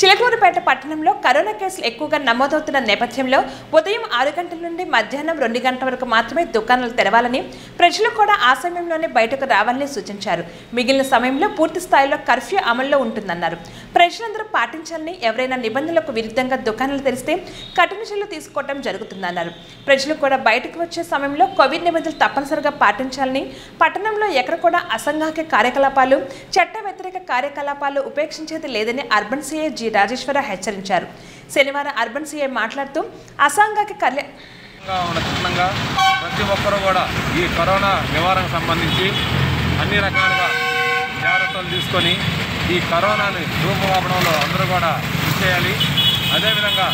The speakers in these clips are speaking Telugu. చిలకూరుపేట పట్టణంలో కరోనా కేసులు ఎక్కువగా నమోదవుతున్న నేపథ్యంలో ఉదయం 6 గంటల నుండి మధ్యాహ్నం 2 గంటల వరకు మాత్రమే దుకాణాలు తెరవాలని, ప్రజలు కూడా ఆ సమయంలోనే బయటకు రావాలని సూచించారు. మిగిలిన సమయంలో పూర్తి స్థాయిలో కర్ఫ్యూ అమల్లో ఉంటుందన్నారు. ప్రజలందరూ పాటించాలని, ఎవరైనా నిబంధనలకు విరుద్ధంగా దుకాణాలు తెరిస్తే కఠిన చర్యలు తీసుకోవడం జరుగుతుందన్నారు. ప్రజలు కూడా బయటకు వచ్చే సమయంలో కోవిడ్ నిబంధనలు తప్పనిసరిగా పాటించాలని, పట్టణంలో ఎక్కడ కూడా అసంఘాక కార్యకలాపాలు, చట్ట వ్యతిరేక కార్యకలాపాలు ఉపేక్షించేది లేదని అర్బన్ సీఐ రాజేశ్వర హెచ్చరించారు. శనివారం అర్బన్ సీఐ మాట్లాడుతూ అసాంఘిక కారణంగా ప్రతి ఒక్కరూ కూడా ఈ కరోనా నివారణకు సంబంధించి అన్ని రకాలుగా జాగ్రత్తలు తీసుకొని ఈ కరోనాని రూపుమాపడంలో అందరూ కూడా కృషి చేయాలి. అదేవిధంగా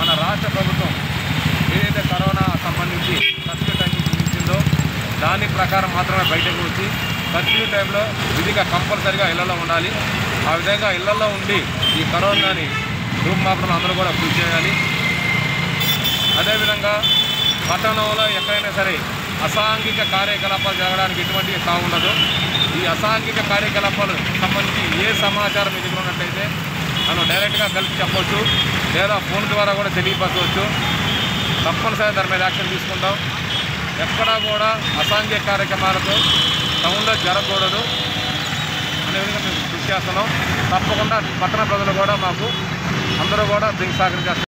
మన రాష్ట్ర ప్రభుత్వం ఏదైతే కరోనా సంబంధించి కర్ఫ్యూ టైం ఇచ్చిందో దాని ప్రకారం మాత్రమే బయటకు వచ్చి కర్ఫ్యూ టైంలో విధిగా కంపల్సరిగా ఇళ్లలో ఉండాలి. ఆ విధంగా ఇళ్లలో ఉండి ఈ కరోనాని రూపుమాపడం అందరూ కూడా కృషి చేయాలి. అదేవిధంగా పట్టణంలో ఎక్కడైనా సరే అసాంఘిక కార్యకలాపాలు జరగడానికి ఎటువంటి కావుండదు. ఈ అసాంఘిక కార్యకలాపాలు సంబంధించి ఏ సమాచారం ఎదుర్కొన్నట్టయితే మనం డైరెక్ట్గా కలిసి చెప్పవచ్చు, లేదా ఫోన్ ద్వారా కూడా తెలియపరచవచ్చు. తప్పనిసరిగా దాని మీద యాక్షన్ తీసుకుంటాం. ఎక్కడా కూడా అసాంఘిక కార్యక్రమాలతో టౌన్లో జరగకూడదు అనే విధంగా మేము కృషి చేస్తున్నాం. తప్పకుండా పట్టణ ప్రజలు కూడా మాకు అందరూ కూడా దీనికి సహకరించారు.